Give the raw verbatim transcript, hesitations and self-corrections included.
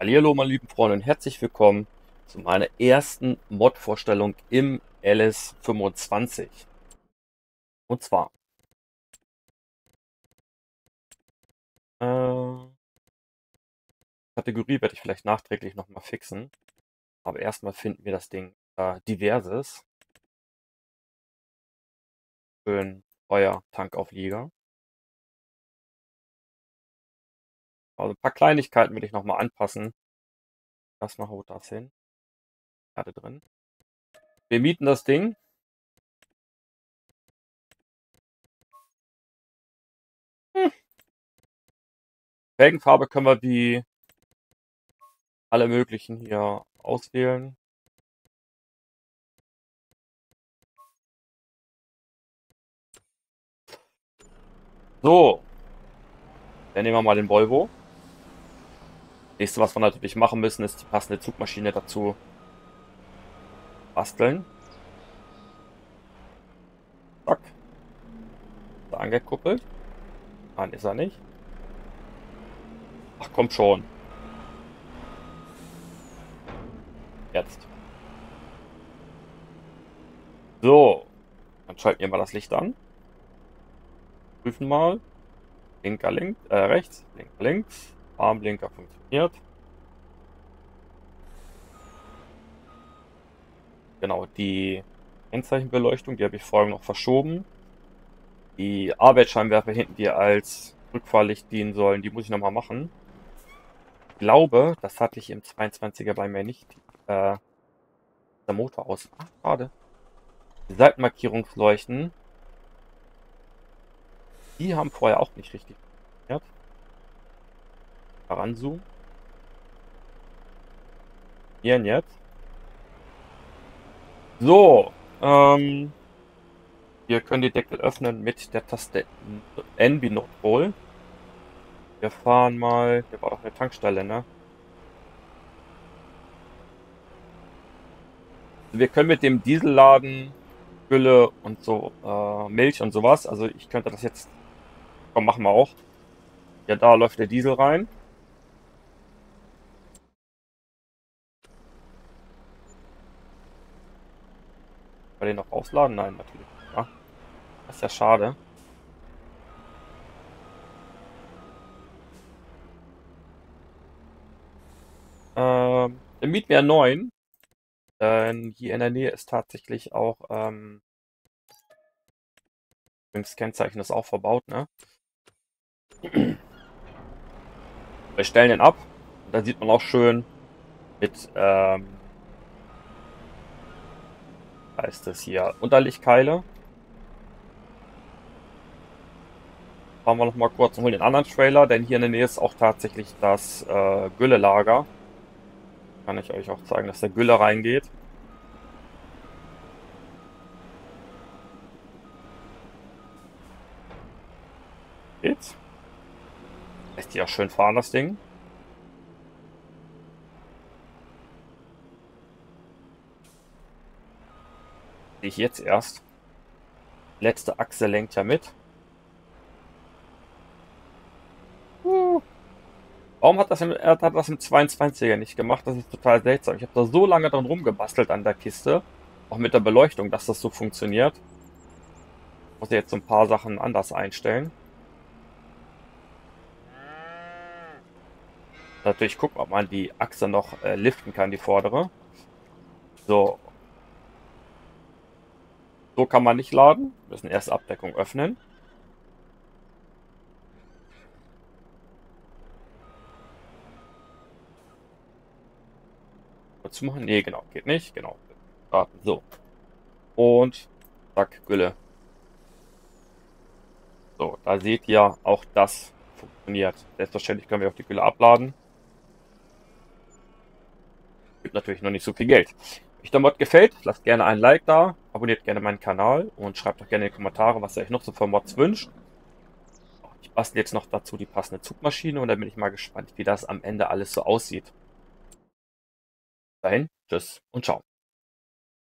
Hallihallo, meine lieben Freunde, und herzlich willkommen zu meiner ersten Mod-Vorstellung im L S fünfundzwanzig. Und zwar äh, Kategorie werde ich vielleicht nachträglich nochmal fixen, aber erstmal finden wir das Ding äh, Diverses. Schön, euer Tankauflieger. Also ein paar Kleinigkeiten will ich nochmal anpassen. Das machen wir das hin. Gerade drin. Wir mieten das Ding. Hm. Felgenfarbe können wir wie alle möglichen hier auswählen. So. Dann nehmen wir mal den Volvo. Nächste, was wir natürlich machen müssen, ist die passende Zugmaschine dazu basteln. Zack. Ist er angekuppelt? Nein, ist er nicht. Ach, kommt schon. Jetzt. So. Dann schalten wir mal das Licht an. Prüfen mal. Linker, links, äh, rechts, linker, links. Armblinker funktioniert. Genau, die Kennzeichenbeleuchtung, die habe ich vorhin noch verschoben. Die Arbeitsscheinwerfer hinten, die als Rückfahrlicht dienen sollen, die muss ich nochmal machen. Ich glaube, das hatte ich im zweiundzwanziger bei mir nicht. Äh, der Motor aus. Ach, schade. Die Seitenmarkierungsleuchten, die haben vorher auch nicht richtig funktioniert. Heranzoomen. Hier und jetzt. So. Ähm, wir können die Deckel öffnen mit der Taste N wie Nordpol. Wir fahren mal. Hier war doch eine Tankstelle, ne? Wir können mit dem Diesel laden, Gülle und so, äh, Milch und sowas. Also ich könnte das jetzt. Komm, machen wir auch. Ja, da läuft der Diesel rein. Kann den noch ausladen? Nein, natürlich. Ja. Das ist ja schade. Ähm, der Mietmeer neun. Denn hier in der Nähe ist tatsächlich auch. Ähm, übrigens, Kennzeichen ist auch verbaut, ne? Wir stellen den ab. Da sieht man auch schön mit ähm, heißt es hier Unterlichtkeile. Fahren wir noch mal kurz und holen den anderen Trailer, denn hier in der Nähe ist auch tatsächlich das äh, Güllelager. Kann ich euch auch zeigen, dass der Gülle reingeht. Geht's? Lässt sich auch schön fahren, das Ding. Sehe ich jetzt erst. Letzte Achse lenkt ja mit. Uh. Warum hat das, im, hat das im zweiundzwanziger nicht gemacht? Das ist total seltsam. Ich habe da so lange dran rumgebastelt an der Kiste. Auch mit der Beleuchtung, dass das so funktioniert. Ich muss jetzt so ein paar Sachen anders einstellen. Natürlich gucken, ob man die Achse noch äh, liften kann, die vordere. So. So kann man nicht laden. Wir müssen erst Abdeckung öffnen. Zu machen? Ne, genau, geht nicht. Genau. Starten. So. Und zack, Gülle. So, da seht ihr, auch das funktioniert. Selbstverständlich können wir auch die Gülle abladen. Gibt natürlich noch nicht so viel Geld. Wenn euch der Mod gefällt, lasst gerne ein Like da, abonniert gerne meinen Kanal und schreibt doch gerne in die Kommentare, was ihr euch noch so für Mods wünscht. Ich bastle jetzt noch dazu die passende Zugmaschine und dann bin ich mal gespannt, wie das am Ende alles so aussieht. Bis dahin, tschüss und ciao.